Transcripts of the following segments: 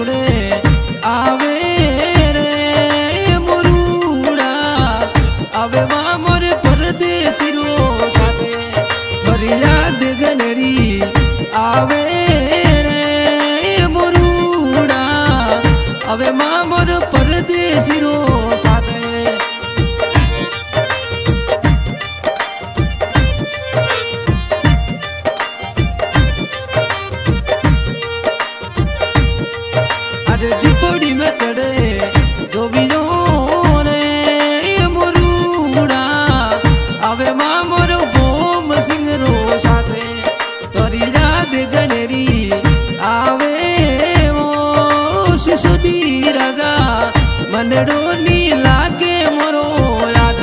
जुड़े आवे रे मुरूड़ा आवे मां मोरे परदेसी रो साथे थोरी याद गणरी आवे रे मुरूड़ा आवे मां मोरे परदेसी रो साथे। झिपड़ी में चढ़े जो भी रो रे मुरूड़ा आवे मां मोरो भोम सिंह रो साथे तोरी याद गणरी आवे वो सिसोदिया राजा मन डोली लागे मोरो याद।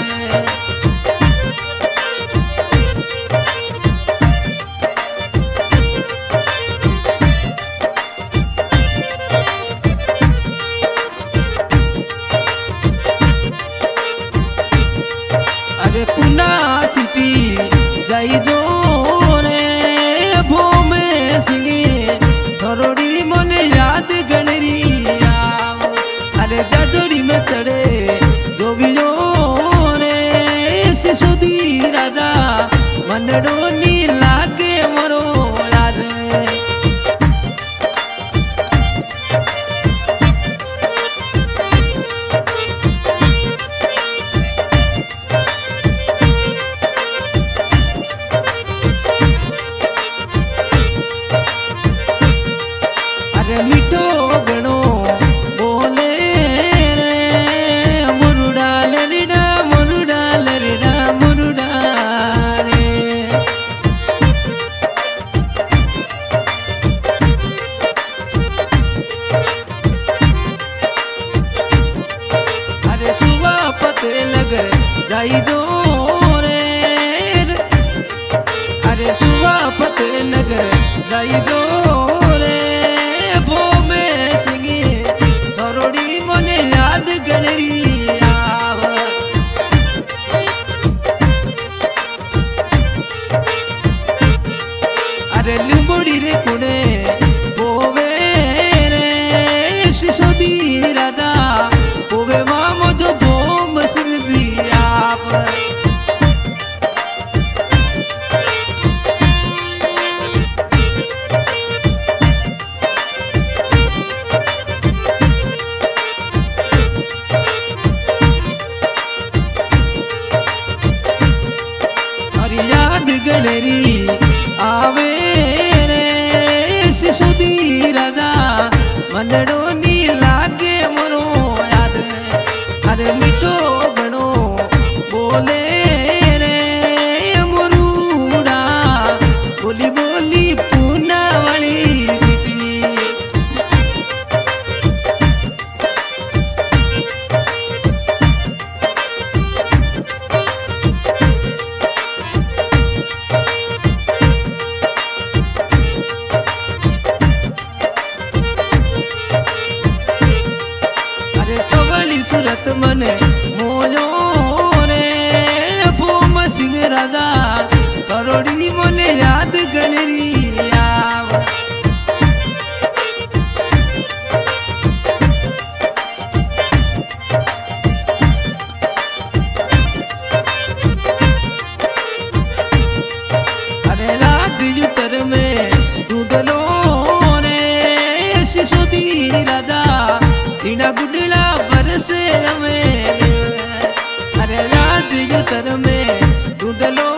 पुना सिटी जाई जो रे भोम सिंह थोड़ी मन याद गणरी अरे जाजोड़ी में चढ़े जो भी रो रे सिसोदिया राजा मन डोली लागे मरो याद। मीठो गणो बोले रे मुरुड़ा लरिड़ा मुरुड़ा रे अरे सुबह पते लगर जाई जो रे अरे सुबह पते नगर जाई जो रे लिंबोड़ी रे कुणे पोवे रे सिसोदिया राजा पोवे मामो जो भोम सिंह जी आप। याद गणरी आवे रे सिसोदिया राजा मन डोली लागे मरो याद। अरे मीठो गणो बोले रे मुरूड़ा बोली बोली पूना वाली सिटी सूरत मन मोलो रे भोम सिंह राजा करोड़ी मन याद गणरी अरे राज युतर में दूधलो रे सिसोदिया राजा तीना गुडला बरसे हमें अरे राज युतर में दूधलो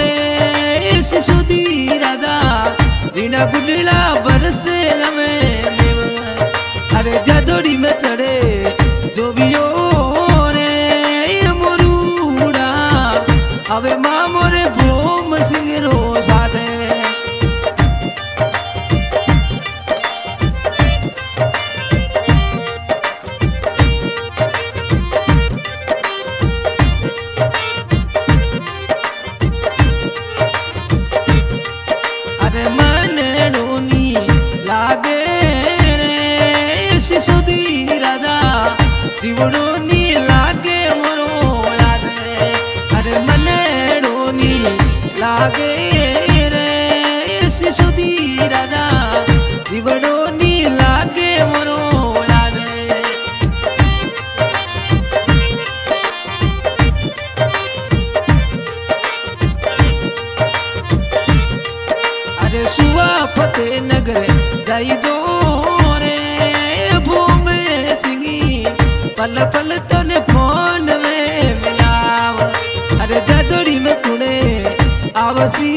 रे सिसोदिया राजा तीना गुडला बरसे हमें अरे जाजोड़ी में चढ़े जो भी हो रे मुरूड़ा अवे मां मोरे भोम सिंह रो साथे। सिसोदिया राजा जीवड़ो नी लागे मरो याद अरे मने रोनी लागे रे सिसोदिया राजा जीवड़ो नी लागे। बख्शुआ फतेह नगर जाई जो रे भूम सिंह पल पल तने फोन में मिलाव अरे जा जोड़ी में कुणे आवसी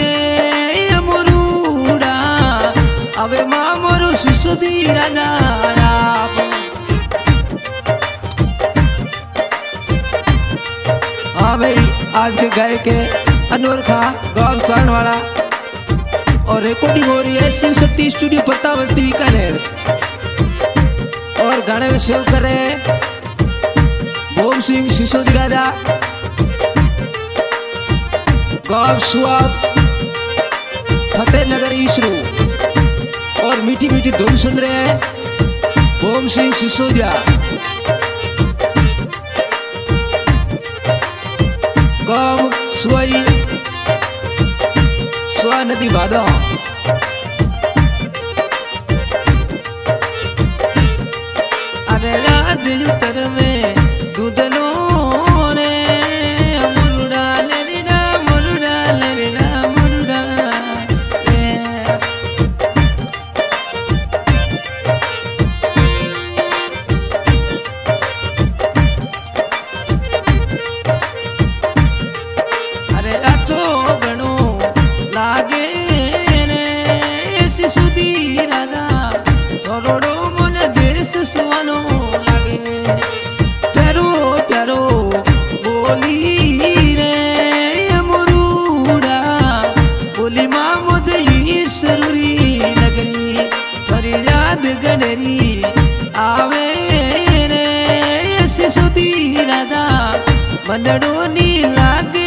रे मुरुडा अवे मां मोरू सिसोदिया राजा आज के गायक है अनवर खान गांव चाणवाड़ा और रिकॉर्डिंग हो रही है शिव शक्ति स्टूडियो पता बस्ती बीकानेर और गाने में सेव कर रहे हैं भोम सिंह सिसोदिया गांव सुआब फतेह नगर ईशरू और मीठी मीठी धूम सुन रहे हैं भोम सिंह सिसोदिया नदी बाधा अरे राज उतर में दूधलो रे मुरुडा लरिना मुरुडा लरिना मुरुडा अरे राचो गणो लागे रे सिसोदिया राजा थोड़ो मन देश सुनो लागे प्यारो प्यारो बोली रे मुरुडा बोली माँ मुझे ईश्वरी लगरी फरियाद गणरी आवे रे सिसोदिया राजा मनडोनी लागे